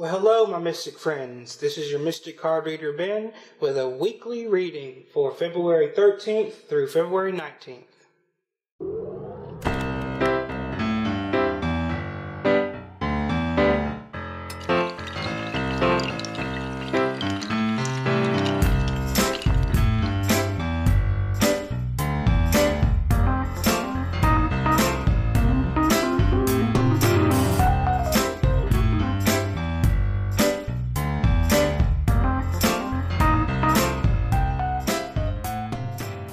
Well, hello, my mystic friends. This is your mystic card reader, Ben, with a weekly reading for February 13th through February 19th.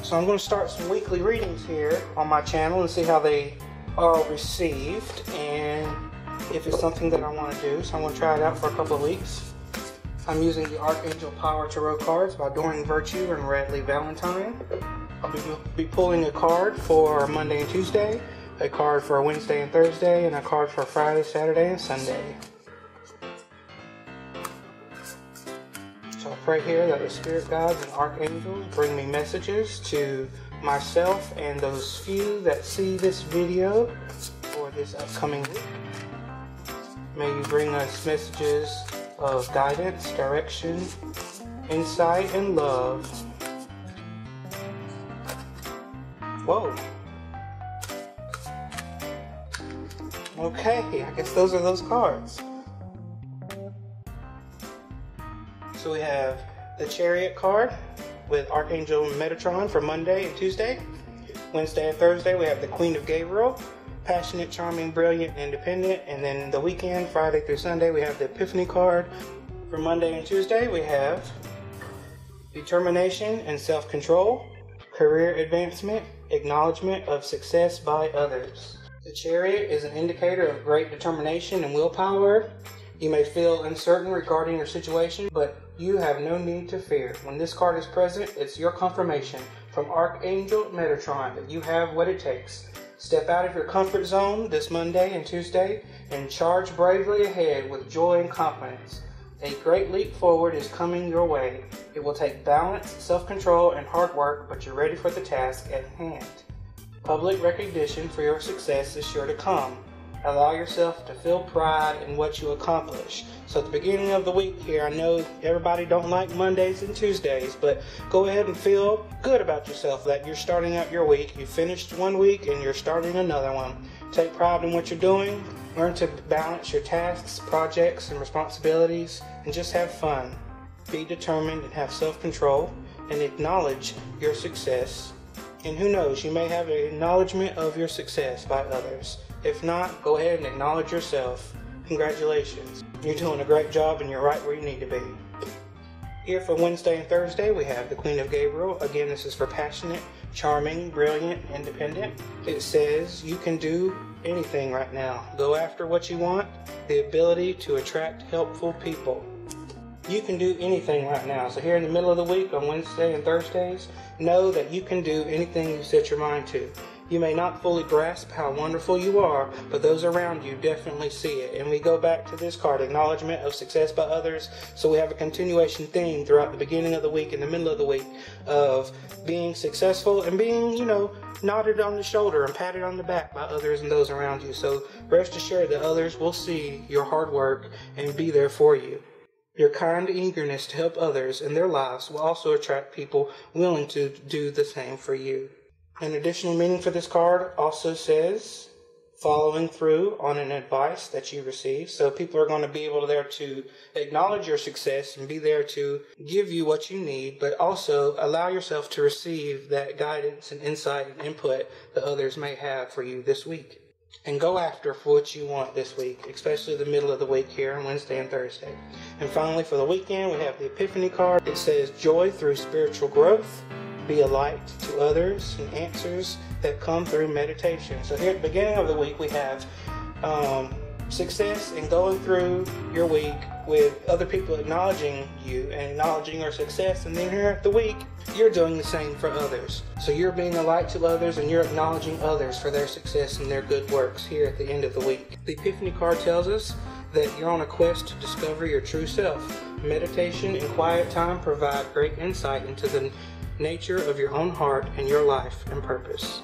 So I'm going to start some weekly readings here on my channel and see how they are received and if it's something that I want to do. So I'm going to try it out for a couple of weeks. I'm using the Archangel Power Tarot cards by Doreen Virtue and Radleigh Valentine. I'll be pulling a card for Monday and Tuesday, a card for Wednesday and Thursday, and a card for Friday, Saturday, and Sunday. So I pray here that the spirit guides and archangels bring me messages to myself and those few that see this video for this upcoming week. May you bring us messages of guidance, direction, insight, and love. Whoa. Okay, I guess those are those cards. So we have the Chariot card with Archangel Metatron for Monday and Tuesday. Wednesday and Thursday we have the Queen of Gabriel, passionate, charming, brilliant, independent. And then the weekend, Friday through Sunday, we have the Epiphany card. For Monday and Tuesday we have determination and self-control, career advancement, acknowledgement of success by others. The Chariot is an indicator of great determination and willpower. You may feel uncertain regarding your situation, but you have no need to fear. When this card is present, it's your confirmation from Archangel Metatron that you have what it takes. Step out of your comfort zone this Monday and Tuesday and charge bravely ahead with joy and confidence. A great leap forward is coming your way. It will take balance, self-control, and hard work, but you're ready for the task at hand. Public recognition for your success is sure to come. Allow yourself to feel pride in what you accomplish. So at the beginning of the week here, I know everybody don't like Mondays and Tuesdays, but go ahead and feel good about yourself that you're starting out your week. You finished one week and you're starting another one. Take pride in what you're doing. Learn to balance your tasks, projects, and responsibilities, and just have fun. Be determined and have self-control, and acknowledge your success. And who knows, you may have an acknowledgement of your success by others. If not, go ahead and acknowledge yourself. Congratulations. You're doing a great job and you're right where you need to be. Here for Wednesday and Thursday, we have the Queen of Gabriel. Again, this is for passionate, charming, brilliant, independent. It says you can do anything right now. Go after what you want, the ability to attract helpful people. You can do anything right now. So here in the middle of the week on Wednesday and Thursdays, know that you can do anything you set your mind to. You may not fully grasp how wonderful you are, but those around you definitely see it. And we go back to this card, acknowledgement of success by others. So we have a continuation theme throughout the beginning of the week and the middle of the week of being successful and being, you know, nodded on the shoulder and patted on the back by others and those around you. So rest assured that others will see your hard work and be there for you. Your kind eagerness to help others in their lives will also attract people willing to do the same for you. An additional meaning for this card also says following through on an advice that you receive. So people are going to be able there to acknowledge your success and be there to give you what you need, but also allow yourself to receive that guidance and insight and input that others may have for you this week. And go after for what you want this week, especially the middle of the week here on Wednesday and Thursday. And finally, for the weekend, we have the Epiphany card. It says, joy through spiritual growth, be a light to others, and answers that come through meditation. So here at the beginning of the week, we have success in going through your week with other people acknowledging you and acknowledging your success. And then here at the week, you're doing the same for others. So you're being a light to others and you're acknowledging others for their success and their good works here at the end of the week. The Epiphany card tells us that you're on a quest to discover your true self. Meditation and quiet time provide great insight into the nature of your own heart and your life and purpose.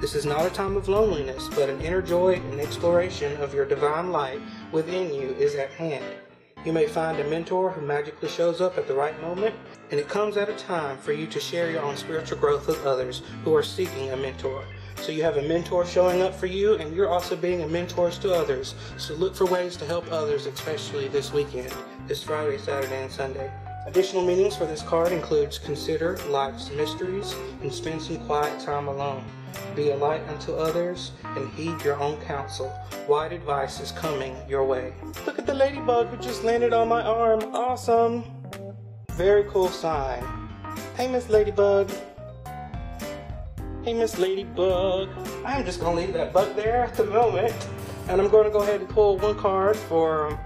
This is not a time of loneliness, but an inner joy and exploration of your divine light within you is at hand. You may find a mentor who magically shows up at the right moment, and it comes at a time for you to share your own spiritual growth with others who are seeking a mentor. So you have a mentor showing up for you, and you're also being a mentor to others. So look for ways to help others, especially this weekend, this Friday, Saturday, and Sunday. Additional meanings for this card includes consider life's mysteries and spend some quiet time alone. Be a light unto others and heed your own counsel. Wise advice is coming your way. Look at the ladybug who just landed on my arm. Awesome. Very cool sign. Hey, Miss Ladybug. Hey, Miss Ladybug. I'm just going to leave that bug there at the moment. And I'm going to go ahead and pull one card from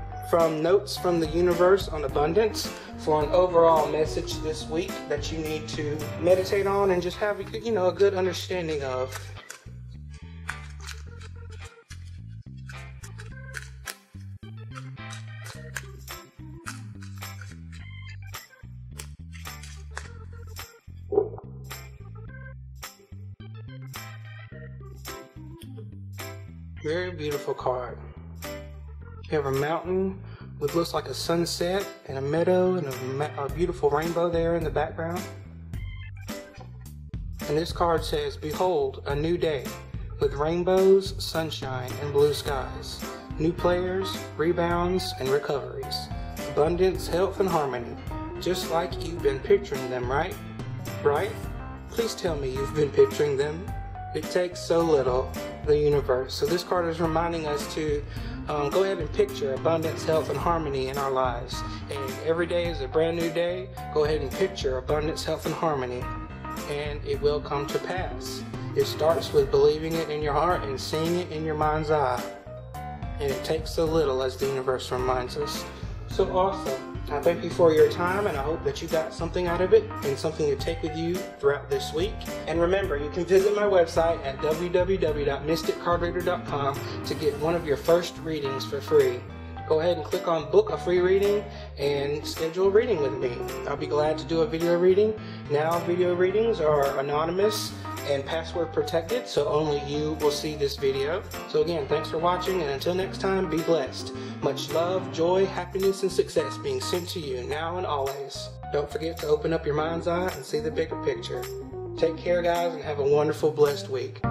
Notes from the Universe on Abundance for an overall message this week that you need to meditate on and just have, you know, a good understanding of. Very beautiful card. You have a mountain which looks like a sunset and a meadow and a beautiful rainbow there in the background. And this card says, behold, a new day with rainbows, sunshine, and blue skies. New players, rebounds, and recoveries. Abundance, health, and harmony. Just like you've been picturing them, right? Right? Please tell me you've been picturing them. It takes so little, the universe. So this card is reminding us to go ahead and picture abundance, health, and harmony in our lives. And every day is a brand new day. Go ahead and picture abundance, health, and harmony, and it will come to pass. It starts with believing it in your heart and seeing it in your mind's eye. And it takes so little, as the universe reminds us. So awesome. I thank you for your time, and I hope that you got something out of it and something to take with you throughout this week. And remember, you can visit my website at www.mysticcardreader.com to get one of your first readings for free. Go ahead and click on book a free reading and schedule a reading with me. I'll be glad to do a video reading. Now video readings are anonymous and password protected, so only you will see this video. So again, thanks for watching, and until next time, be blessed. Much love, joy, happiness, and success being sent to you now and always. Don't forget to open up your mind's eye and see the bigger picture. Take care, guys, and have a wonderful, blessed week.